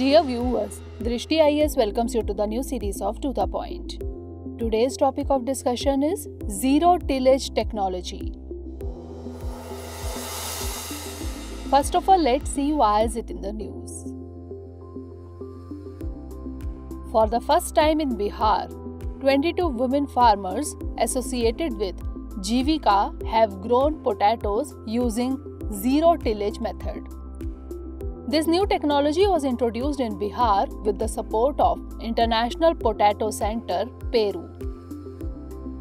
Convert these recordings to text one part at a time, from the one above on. Dear viewers, Drishti IAS welcomes you to the new series of To The Point. Today's topic of discussion is Zero-Tillage-Technology. First of all, let's see why is it in the news. For the first time in Bihar, 22 women farmers associated with Jeevika have grown potatoes using zero-tillage method. This new technology was introduced in Bihar with the support of International Potato Center, Peru.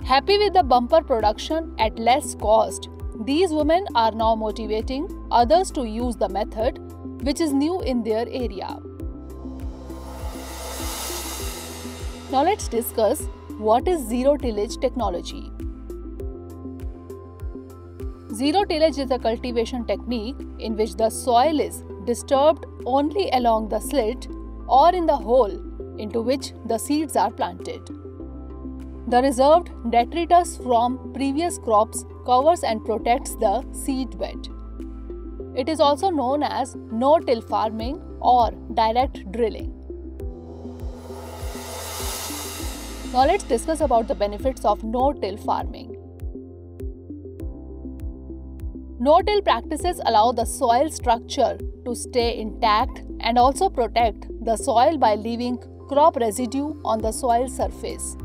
Happy with the bumper production at less cost, these women are now motivating others to use the method, which is new in their area. Now let's discuss what is zero-tillage technology. Zero-tillage is a cultivation technique in which the soil is disturbed only along the slit or in the hole into which the seeds are planted. The reserved detritus from previous crops covers and protects the seed bed. It is also known as no-till farming or direct drilling. Now let's discuss about the benefits of no-till farming. No-till practices allow the soil structure to stay intact and also protect the soil by leaving crop residue on the soil surface.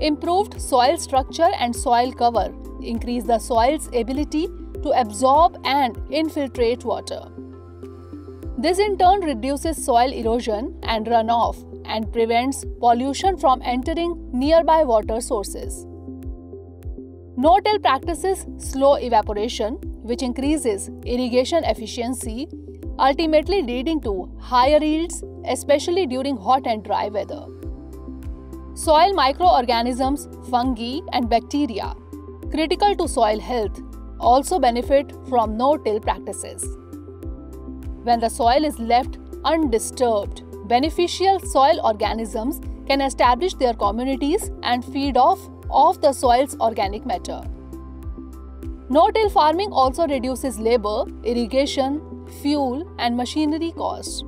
Improved soil structure and soil cover increase the soil's ability to absorb and infiltrate water. This in turn reduces soil erosion and runoff and prevents pollution from entering nearby water sources. No-till practices slow evaporation, which increases irrigation efficiency, ultimately leading to higher yields, especially during hot and dry weather. Soil microorganisms, fungi and bacteria, critical to soil health, also benefit from no-till practices. When the soil is left undisturbed, beneficial soil organisms can establish their communities and feed off the soil's organic matter. No-till farming also reduces labor, irrigation, fuel, and machinery costs.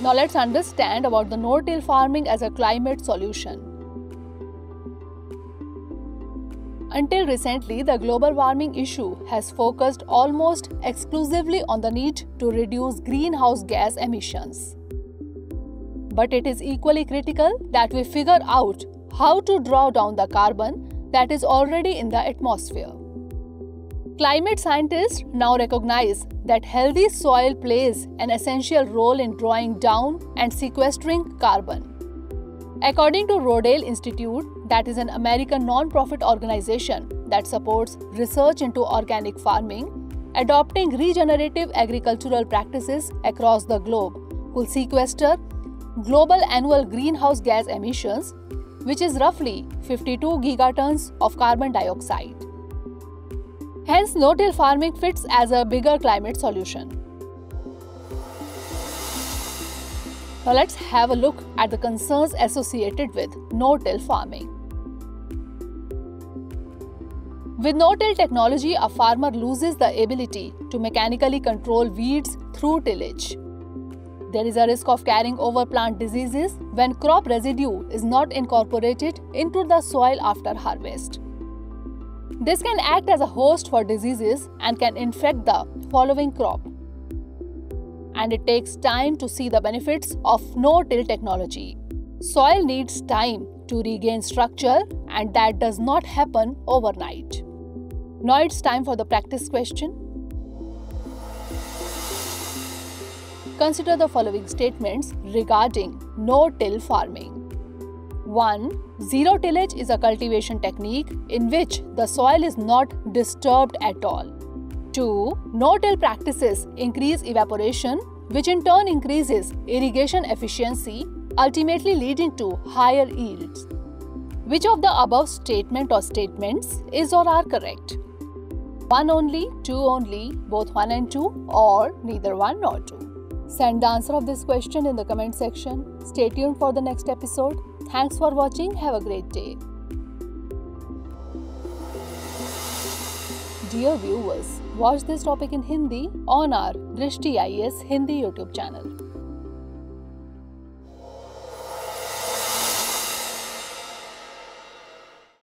Now let's understand about the no-till farming as a climate solution. Until recently, the global warming issue has focused almost exclusively on the need to reduce greenhouse gas emissions. But it is equally critical that we figure out how to draw down the carbon that is already in the atmosphere. Climate scientists now recognize that healthy soil plays an essential role in drawing down and sequestering carbon. According to Rodale Institute, that is an American non-profit organization that supports research into organic farming, adopting regenerative agricultural practices across the globe will sequester global annual greenhouse gas emissions, which is roughly 52 gigatons of carbon dioxide. Hence, no-till farming fits as a bigger climate solution. Now let's have a look at the concerns associated with no-till farming. With no-till technology, a farmer loses the ability to mechanically control weeds through tillage. There is a risk of carrying over plant diseases when crop residue is not incorporated into the soil after harvest. This can act as a host for diseases and can infect the following crop. And it takes time to see the benefits of no-till technology. Soil needs time to regain structure, and that does not happen overnight. Now it's time for the practice question. Consider the following statements regarding no-till farming. 1. Zero-tillage is a cultivation technique in which the soil is not disturbed at all. 2. No-till practices increase evaporation, which in turn increases irrigation efficiency, ultimately leading to higher yields. Which of the above statement or statements is or are correct? 1 only, 2 only, both 1 and 2, or neither 1 nor 2. Send the answer of this question in the comment section. Stay tuned for the next episode. Thanks for watching. Have a great day. Dear viewers, watch this topic in Hindi on our Drishti IAS Hindi YouTube channel.